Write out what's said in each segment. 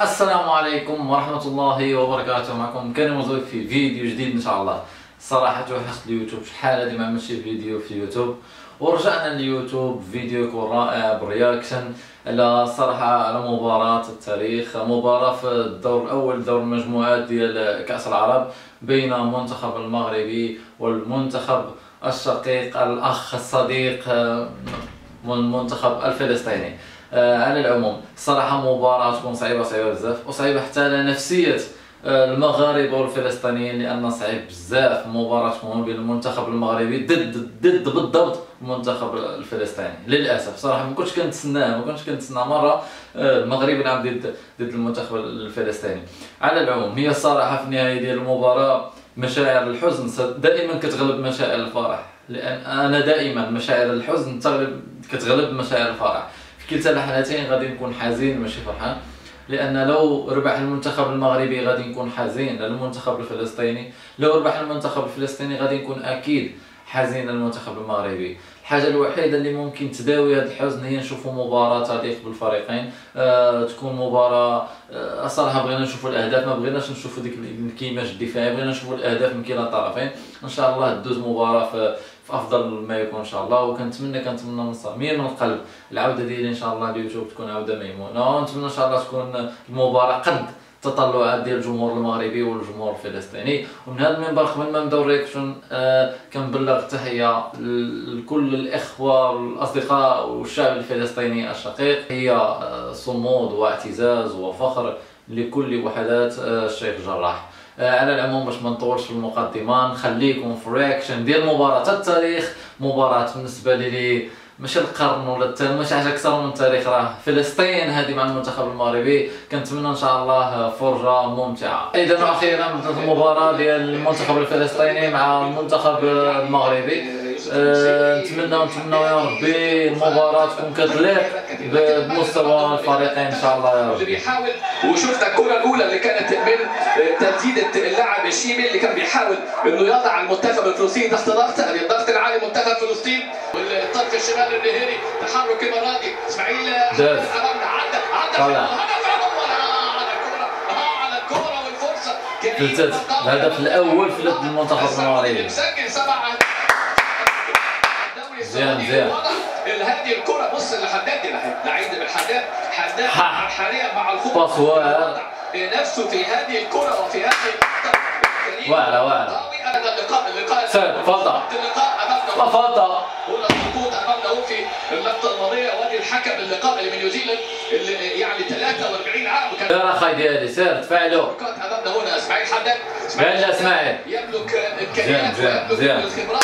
السلام عليكم ورحمة الله وبركاته. معكم كريم وزويف في فيديو جديد ان شاء الله. صراحة توحشت اليوتيوب، شحال هادي ما عملتش فيديو في اليوتيوب، ورجعنا لليوتيوب فيديو يكون رائع برياكشن على صراحة على مباراة التاريخ، مباراة في الدور الأول دور المجموعات ديال كأس العرب بين المنتخب المغربي والمنتخب الشقيق الأخ الصديق المنتخب الفلسطيني. على العموم صراحة مباراة تكون صعيبة بزاف، وصعيبة حتى على نفسية المغاربة والفلسطينيين، لأن صعيب بزاف مباراتهم بين المنتخب المغربي ضد بالضبط المنتخب الفلسطيني. للأسف صراحة ما كنتش كنتسناه مرة المغرب يلعب ضد المنتخب الفلسطيني. على العموم هي الصراحة في النهاية ديال المباراة مشاعر الحزن دائما كتغلب مشاعر الفرح، لأن أنا دائما مشاعر الحزن كتغلب مشاعر الفرح. كلتا الحالتين غادي نكون حزين ماشي فرحان، لان لو ربح المنتخب المغربي غادي نكون حزين للمنتخب الفلسطيني، لو ربح المنتخب الفلسطيني غادي نكون اكيد حزين للمنتخب المغربي. الحاجه الوحيده اللي ممكن تداوي هذا الحزن هي نشوفوا مباراه تليق بالفريقين، تكون مباراه صراحه بغينا نشوفوا الاهداف، ما بغيناش نشوفوا ديك الكيماش الدفاعي، بغينا نشوفوا الاهداف من كلا الطرفين. ان شاء الله دوز مباراه في افضل ما يكون ان شاء الله، وكنتمنى من صميم القلب العوده ديالي ان شاء الله اليوتيوب تكون عوده ميمونه، ونتمنى ان شاء الله تكون المباراه قد التطلعات ديال الجمهور المغربي والجمهور الفلسطيني. ومن هذا المنبر قبل ما نبداو الرياكشن كنبلغ تحيه لكل الاخوه والاصدقاء والشعب الفلسطيني الشقيق، هي صمود واعتزاز وفخر لكل وحدات الشيخ جراح. على العموم باش ما نطولش في المقدمه نخليكم في الرياكشن ديال مباراه التاريخ، مباراه بالنسبه لي ماشي القرن ولا ماشي حاجه اكثر من التاريخ، راه فلسطين هذه مع المنتخب المغربي. كنتمنى ان شاء الله فرجه ممتعه. اذا واخيرا بدات المباراه ديال المنتخب الفلسطيني مع المنتخب المغربي، نتمنى يا ربي المباراه تكون كتليق بمستوى الفريقين ان شاء الله يا ربي. وشفت الكره الاولى اللي كانت من تسديده اللاعب الشيبي اللي كان بيحاول انه يضع المنتخب الفلسطيني تحت الضغط العالي، منتخب فلسطين والطرف الشمال النهيري تحرك اماراتي اسماعيل حمامه عدى هدف على الكره والفرصه كانت الهدف الاول في المنتخب المغربي مسجل 7 زين هذه الكره. بص لحداد لعيب بن حداد حاليا مع الخطوط نفسه في هذه الكره وفي هذه الكره ولا اللقاء في اللقطه الماضيه، وادي الحكم اللقاء اللي من نيوزيلاند اللي يعني 43 عام كان يا اخي ديالي سير تفاعلوا امامنا هنا اسماعيل حداد. اسماعيل يملك الامكانيات ويملك الخبرات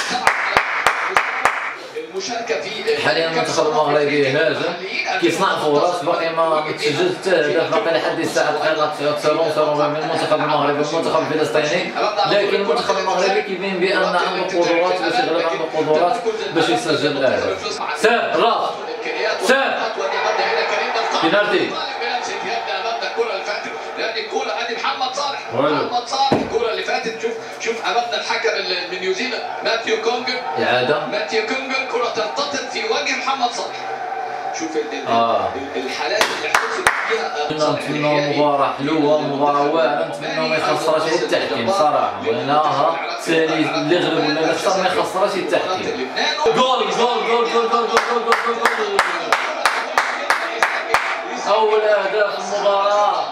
المشاركه في حاليا المنتخب المغربي هاجم كيصنع فرص، باقي ما تسجلش حتى هدف، باقي لحد الساعه دقيقه 90 من المنتخب المغربي والمنتخب الفلسطيني، لكن المنتخب المغربي كيبين بان عنده قدرات باش يغلب، عنده قدرات باش يسجل الاهداف. سير راس سير بنالتي محمد صالح الكره اللي فاتت. شوف امامنا الحكم من نيوزيلاند ماتيو كونغر كره ترتطم في وجه محمد صالح. شوف الحالات اللي حصلت فيها، نتمنى مباراه حلوه، مباراه واعره، نتمنى ما يخسرش التحكيم صراحه، ولناها سالي اللي غلب ولا خسر ما يخسرش التحكيم. جول اول اهداف المباراه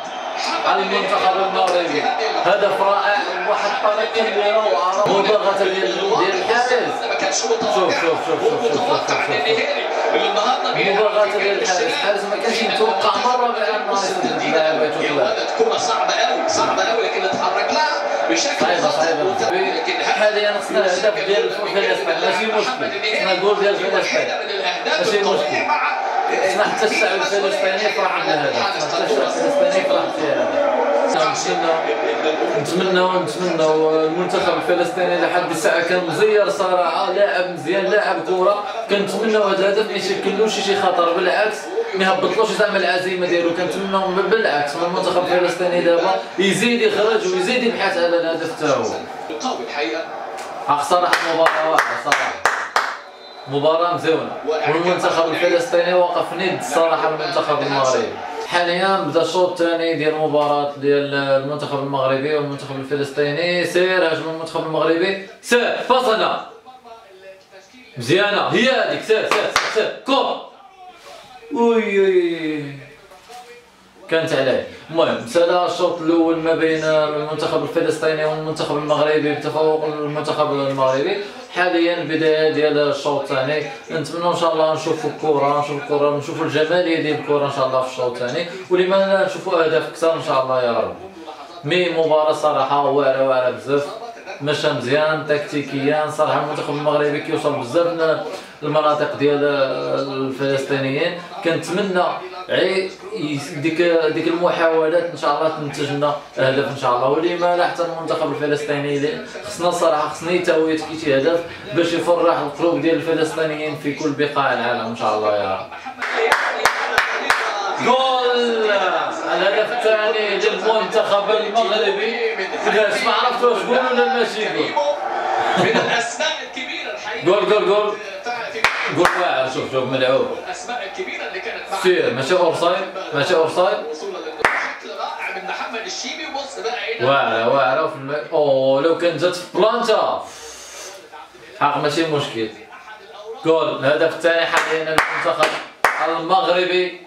على المنتخب المغربي، هدف رائع واحد الطريقه اللي روعه، مباغته ديال الحارس ما كانش متوقع، متوقع من النهائي اللي النهارده مباغته ديال الحارس ما كانش متوقع مره بان اللاعب كره صعبه قوي لكن تحرك لها بشكل صحيح. حاليا خصنا الهدف ديال الفلسطينيين ماشي مشكل، نقول ديال الفلسطينيين ماشي مشكل، حتى الشعب الفلسطيني فرح بهذا، حتى الشعب الفلسطيني فرح بهذا. نتمنى المنتخب الفلسطيني لحد الساعه كان مزير صراحه، لاعب مزيان، لاعب كره، كنتمناو هذا الهدف ما يشكلوش شي خطر، بالعكس ما يهبطلوش زعما العزيمه ديالو، كنتمناو بالعكس من المنتخب الفلسطيني دابا يزيد يخرج ويزيد يبحث على الهدف حتى هو. يقاوم الحقيقه صراحه مباراه واعره صراحه، مباراة مزيونة، والمنتخب الفلسطيني وقف ند صراحة المنتخب المغربي. حاليا بدا الشوط الثاني ديال المباراة ديال المنتخب المغربي والمنتخب الفلسطيني. سير هجم المنتخب المغربي، سير فاصلة مزيانة، هي هذيك، سير سير سير كور، وي كانت عليه. المهم سالا الشوط الاول ما بين المنتخب الفلسطيني والمنتخب المغربي بتفوق المنتخب المغربي. حاليا بدايه ديال الشوط الثاني، نتمنوا ان شاء الله نشوفوا الكره، نشوفوا الجماليه ديال الكره ان شاء الله في الشوط الثاني، ولما نشوفوا اهداف اكثر ان شاء الله يا رب. مي مباراه صراحه واعره واعره بزاف، مشى مزيان تكتيكيا صراحه. المنتخب المغربي كيوصل بزاف من المناطق ديال الفلسطينيين، كنتمنى ديك المحاولات ان شاء الله تنتج لنا اهداف ان شاء الله. ولما لا حتى المنتخب الفلسطيني خصنا صراحه، خصنا يتاوي شي هدف باش يفرح القلوب ديال الفلسطينيين في كل بقاع العالم ان شاء الله يا رب. جول الهدف الثاني للمنتخب المغربي، ما عرفتوش جول ولا ماشي جول، من الاسماء الكبيره الحقيقه. جول جول جول قول واعر، شوف شوف ملعوب، الاسماء الكبيره اللي كانت معنا، سير ماشي اوفسايد، ماشي اوفسايد، وصولا للشكل رائع من محمد الشيبي. بص بقى هنا واعره واعره في اوه لو كان جات في بلانتا حق ماشي مشكل. جول الهدف الثاني حاليا للمنتخب المغربي.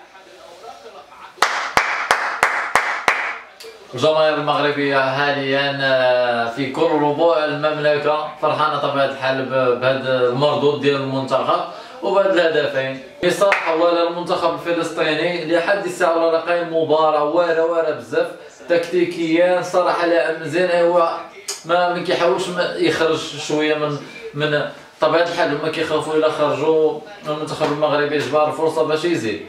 الجماهير المغربيه حاليا في كل ربوع المملكه فرحانه طبيعه الحال بهذا المردود ديال المنتخب وبهذا الهدفين. بصراحه والله المنتخب الفلسطيني لحد الساعه ولا قايم مباراه واعره واعره بزاف تكتيكيا صراحه، لاعب مزيان. هو ما كيحاولش يخرج شويه من طبيعه الحال، هما كيخافوا الا خرجوا المنتخب المغربي جبار فرصه باش يزيد،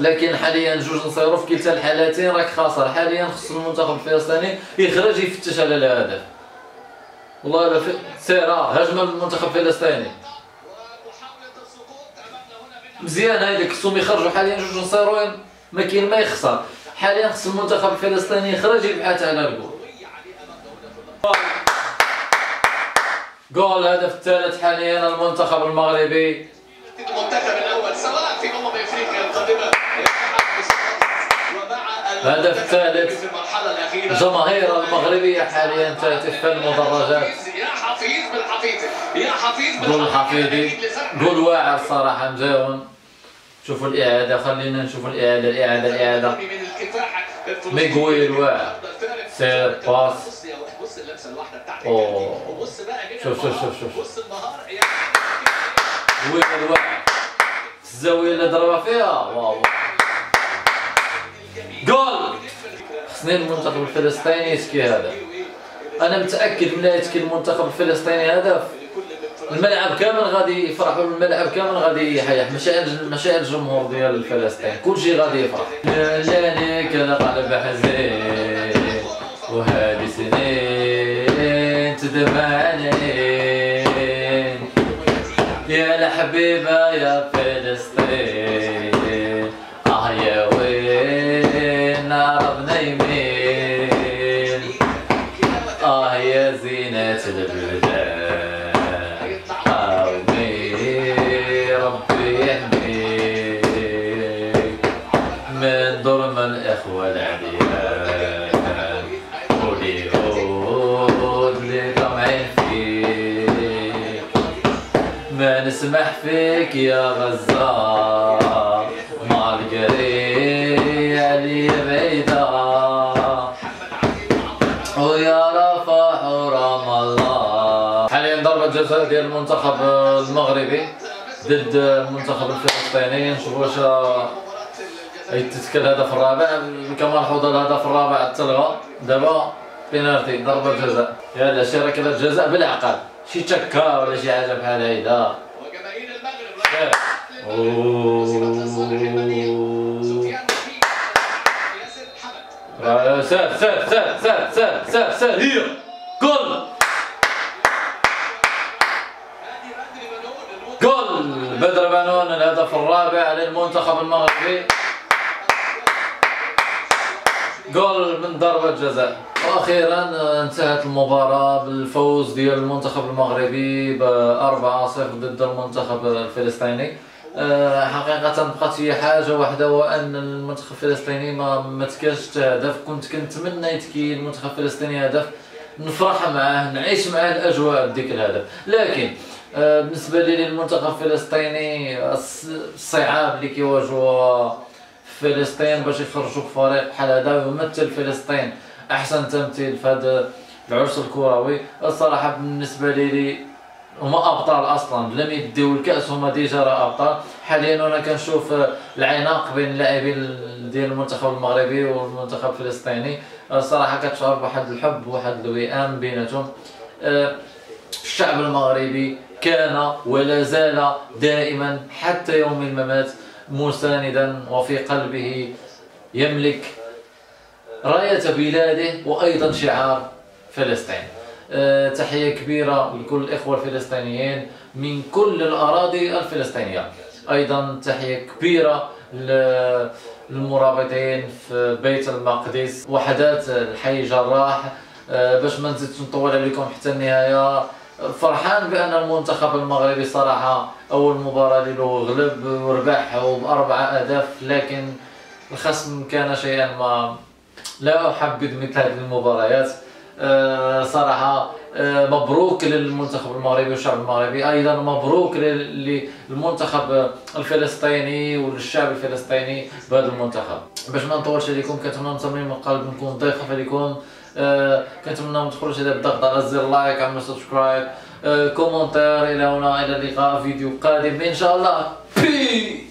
لكن حاليا 2-0 في كلتا الحالتين راك خاسر. حاليا خص المنتخب الفلسطيني يخرج يفتش على الهدف. والله الا سير هجمه للمنتخب الفلسطيني مزيان هذيك، خصهم يخرجوا حاليا 2-0 ما كاين ما يخسر. حاليا خص المنتخب الفلسطيني يخرج يبحث على الجول. جول الهدف الثالث حاليا المنتخب المغربي، المنتخب الاول سواء في افريقيا القادمه. الهدف الثالث الجماهير المغربيه حاليا تهتف المدرجات. يا حفيظ بالحفيظي، يا حفيظ بالحفيظي، جول واعر صراحه مزيون. شوفوا الاعاده، خلينا نشوفوا الاعاده الاعاده الاعاده، ميغويل واعر، سير باس، بص اللمسه الواحده بتاعتك، وبص بقى شوف شوف شوف بص النهار وين واعر في الزاويه اللي ضربها فيها. واو جول. خصني المنتخب الفلسطيني يسكي هذا، انا متاكد ملي يسكي المنتخب الفلسطيني هذا الملعب كامل غادي يفرحوا، الملعب كامل غادي يحيح، مشاعر الجمهور ديال فلسطين كلشي غادي يفرح. جاني كان قلب حزين وهذه سنين تدمعني، يا لحبيبه يا فلسطين، اه يا وين العرب نايمين، اه يا زينة البلدان، حاومي ربي يحميك من ظلم الاخوة العديان، واليهود اللي طمعين فيك، ما نسمح فيك يا غزة، مارغريا لي بعيدة، ويا رفح ورام الله. حاليا ضربة جزاء ديال المنتخب المغربي ضد المنتخب الفلسطيني، نشوفو واش يتسكر الهدف الرابع. كملحوظة الهدف الرابع تلغى، دابا بينالتي ضربة جزاء. يلا شي ركلة جزاء بالعقل، شي تشكا ولا شي حاجة بحال هيدا. سير سير سير سير سير سير سير هي جول. جول بدر بنون الهدف الرابع للمنتخب المغربي، جول من ضربة جزاء. واخيرا انتهت المباراة بالفوز ديال المنتخب المغربي ب 4-0 ضد المنتخب الفلسطيني. حقيقة بقات هي حاجة واحدة، وأن المنتخب الفلسطيني ما تكاش هدف. كنت كنتمنى يتكي المنتخب الفلسطيني هدف، نفرح معاه، نعيش معاه الأجواء بديك الهدف. لكن بالنسبة لي للمنتخب الفلسطيني، الصعاب اللي كيواجهوها فلسطين باش يخرجوا فريق بحال هذا ويمثل فلسطين أحسن تمثيل في هذا العرس الكروي، الصراحة بالنسبة لي هما أبطال أصلا، لم يديو الكأس هما ديجا راه أبطال. حاليا أنا كنشوف العناق بين اللاعبين ديال المنتخب المغربي والمنتخب الفلسطيني، الصراحة كتشعر بواحد الحب وواحد الوئام بيناتهم. الشعب المغربي كان ولا زال دائما حتى يوم الممات مساندا، وفي قلبه يملك راية بلاده وأيضا شعار فلسطين. تحية كبيرة لكل الإخوة الفلسطينيين من كل الأراضي الفلسطينية، أيضا تحية كبيرة للمرابطين في بيت المقدس وحدات الحي جراح. باش ما نزيدش نطول عليكم حتى النهاية، فرحان بأن المنتخب المغربي صراحة أول مباراة له غلب وربحه ب4 أهداف، لكن الخصم كان شيئا ما. لا أحبذ مثل هذه المباريات صراحة. مبروك للمنتخب المغربي والشعب المغربي، أيضا مبروك للمنتخب الفلسطيني والشعب الفلسطيني بهذا المنتخب. باش ما نطولش عليكم، كنتمنى من صميم القلب نكون ضيقة عليكم. كنتمنى ما تدخلوش على بالضغط على زر لايك، على سبسكرايب، كومنتير. إلى هنا، إلى اللقاء فيديو قادم إن شاء الله. بي